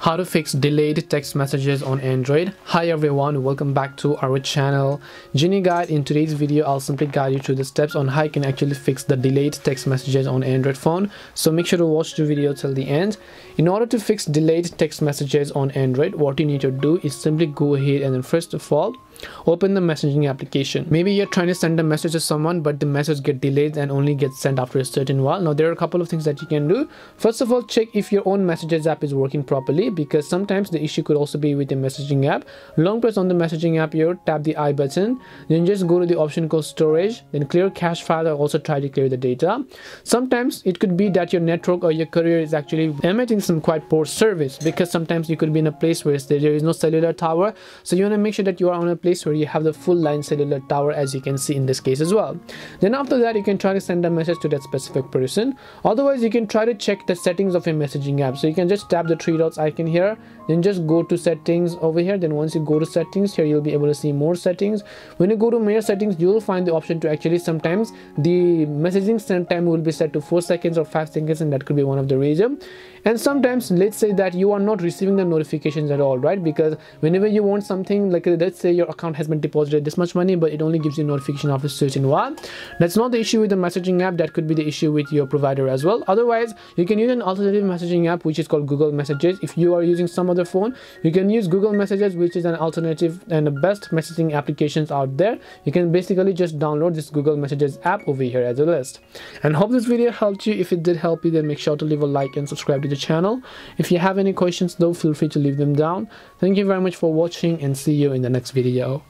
How to fix delayed text messages on Android. Hi everyone, welcome back to our channel Genie Guide. In today's video, I'll simply guide you through the steps on how you can actually fix the delayed text messages on Android phone. So make sure to watch the video till the end. In order to fix delayed text messages on Android, what you need to do is simply go ahead and then first of all, open the messaging application. Maybe you're trying to send a message to someone, but the message gets delayed and only gets sent after a certain while. Now there are a couple of things that you can do. First of all, check if your own messages app is working properly, because sometimes the issue could also be with the messaging app. Long press on the messaging app here, tap the I button, then just go to the option called storage, then clear cache file, or also try to clear the data. Sometimes it could be that your network or your courier is actually emitting some quite poor service, because sometimes you could be in a place where there is no cellular tower, so you want to make sure that you are on a place where you have the full line cellular tower, as you can see in this case as well. Then after that, you can try to send a message to that specific person. Otherwise, you can try to check the settings of your messaging app. So you can just tap the three dots icon here, then just go to settings over here. Then once you go to settings here, you'll be able to see more settings. When you go to more settings, you'll find the option to actually sometimes the messaging send time will be set to 4 seconds or 5 seconds, and that could be one of the reasons. And sometimes let's say that you are not receiving the notifications at all, right? Because whenever you want something, like let's say your account has been deposited this much money, but it only gives you notification after a certain while. That's not the issue with the messaging app, that could be the issue with your provider as well. Otherwise, you can use an alternative messaging app which is called Google Messages. If you are using some other phone, you can use Google Messages, which is an alternative and the best messaging applications out there. You can basically just download this Google Messages app over here as a list. And hope this video helped you. If it did help you, then make sure to leave a like and subscribe to the channel. If you have any questions though, feel free to leave them down. Thank you very much for watching, and see you in the next video.